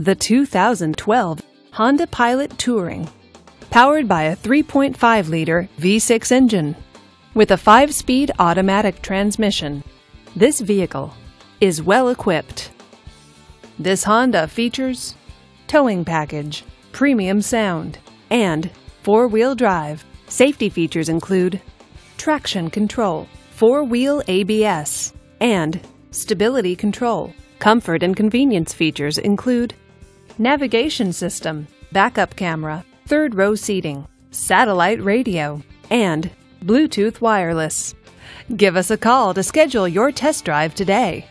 The 2012 Honda Pilot Touring. Powered by a 3.5-liter V6 engine with a 5-speed automatic transmission, this vehicle is well equipped. This Honda features towing package, premium sound, and 4-wheel drive. Safety features include traction control, 4-wheel ABS, and stability control. Comfort and convenience features include navigation system, backup camera, third-row seating, satellite radio, and Bluetooth wireless. Give us a call to schedule your test drive today.